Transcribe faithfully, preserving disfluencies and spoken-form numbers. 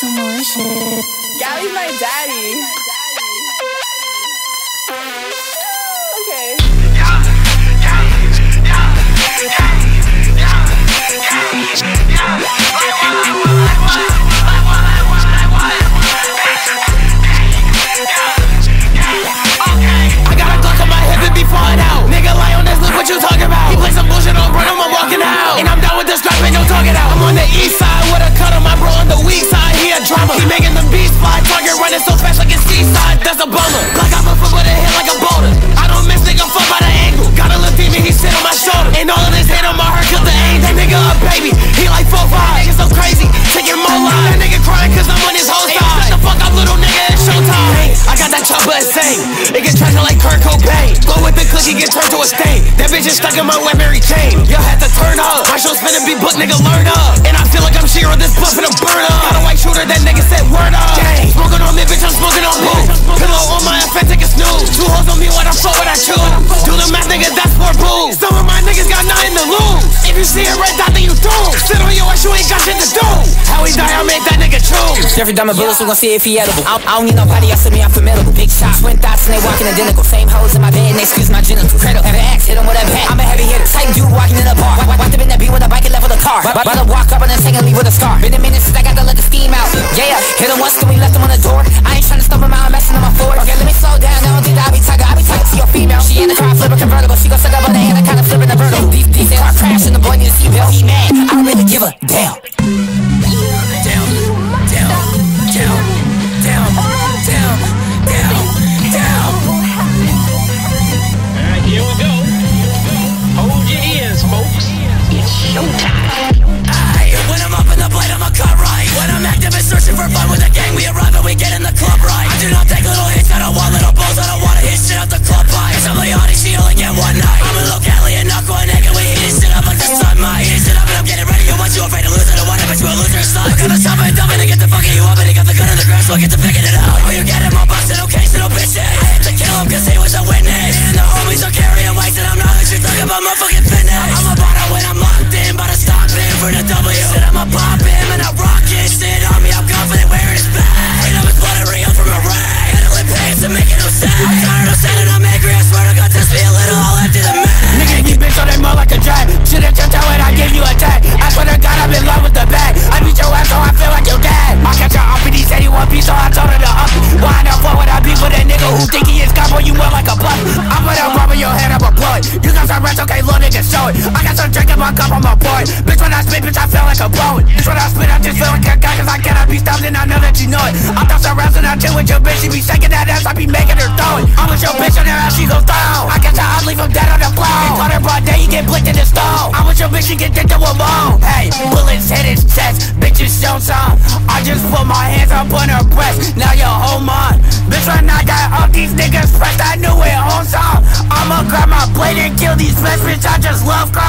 so much. Gabby's my daddy. Okay. I got a Glock on my hip and be falling out. Nigga, Lioness, look what you talking about. He play some bullshit on Burnham, I'm walking out. And I'm down with the strap and no talking out. I'm on the east side with a cut on my bro on the weak side. He a drama. He making the beats fly. Target running so fast like a seaside. That's a bummer. Glock out my foot with a hit like a boulder. I don't miss nigga fuck by the angle. Got a little demon, he sit on my shoulder. And all of this hit on my heart killed the aim. That nigga a baby. He like four five. That nigga so crazy. Taking more life. That nigga crying cause I'm on his whole side. Shut the fuck up, little nigga. It's showtime. Hey, I got that chopper insane. It gets trash like Kurt Cobain. Blow with the click, he get turned to a stain. That bitch is stuck in my weaponry chain. Y'all had to turn up. My show's finna be booked, nigga, learn up. And I feel like I'm shearing this bluff and a burn up. Got a white shooter, that nigga said word up. Dang. Smoking on me, bitch, I'm smoking on boo. Pillow on my F N, take a snooze. Two hoes on me, what I fuck, what I choose. Do the math, nigga, that's more boo. Some of my niggas got nothing to lose. If you see a red dot, then you through. Sit on your ass, you ain't got shit to do. How he die, I make that nigga choose. Jeffrey Diamond bullets, we gon' see if he edible. I, I don't need nobody else to me, I'm formidable. Big shots, twin thoughts, and they walking identical. Same hoes in my bed, and they excuse my genitals. Cradle, have an axe, hit him with a bat. I'm a heavy hitter, tight dude walking in a bar. Walked up in that beat with a bike and left with a car. About to walk up and then second leave with a scar. Been a minute since I got to let the steam out. Yeah, hit him once, then we left him on the door. I ain't tryna stump him out, I'm messing on my floor. Okay, let me slow down, I don't think that I be talking. I be talking to your female. She in the car, flip a convertible. She gon' suck up on the anaconda, flip in the vertical. These these are crashing, the boy need a seatbelt. He mad, I don't really give a damn. Down, down, down, down, down, down, down. Alright, here we go. Hold your ears, folks. It's showtime. When I'm up in the blade, I'ma cut right. When I'm active and searching for fun with the gang, we arrive and we get in the club right. I do not take little hits, I don't want little balls, I don't wanna hit shit out the club pipe. Cause I'm Leone, she only get one night. I'm a locally and not going naked, we eat shit up like the sun might. Eat shit up and I'm getting ready, you want you afraid to lose, I don't want it, but you a loser inside. Look at the top and dumb and get the fucking you up and he got the gun in the ground, so I get to picking it out. Oh, you get him, I'm busting, okay, so no bitches. I had to kill him cause he was a witness. And the homies are carrying weights and I'm not like you talking about my fucking fitness. I'm a bottle when I'm locked in, but I stop in for the W. I'm a pop him and I rock it. Sit on me, I'm confident wearing his back. And I'm a splattering up from a rag. I don't live pants and make it no sad. I'm tired of standing, I'm angry, I swear to God, just be a little all after the man. Nigga, you bitch on that mud like a drag. Shit at your toe and I give you a tag. I swear to God, I'm in love with the bag. I beat your ass so I feel like your dad. I catch your up and he said he want peace, so I told her to up. Why not fuck with I be for that nigga who think he is cop on you up like a bluff? I'm gonna rub your head, I'm a blow it. You got some rats, okay, little nigga, show it. I got some drink in my cup, I'm a boy. Bitch, when I spit, bitch, I feel like a blowing. This when I spit, I just feel like a guy, cause I cannot be stopped and I know that you know it. I thought some raps and I chill with your bitch, she be shaking that ass, I be making her throw it. I was your bitch on her ass, she gon' throw. I catch her, I leave him dead on the floor. It's on her broad day, you get blicked in the stall. I was your bitch, she get dicked to a bone. Hey, bullets hit his chest, bitch, you show some. I just put my hands up on her breast, now yo, hold on. Bitch, when I got off these niggas pressed, I knew it on some. I'ma grab my blade and kill these best, bitch, I just love crime.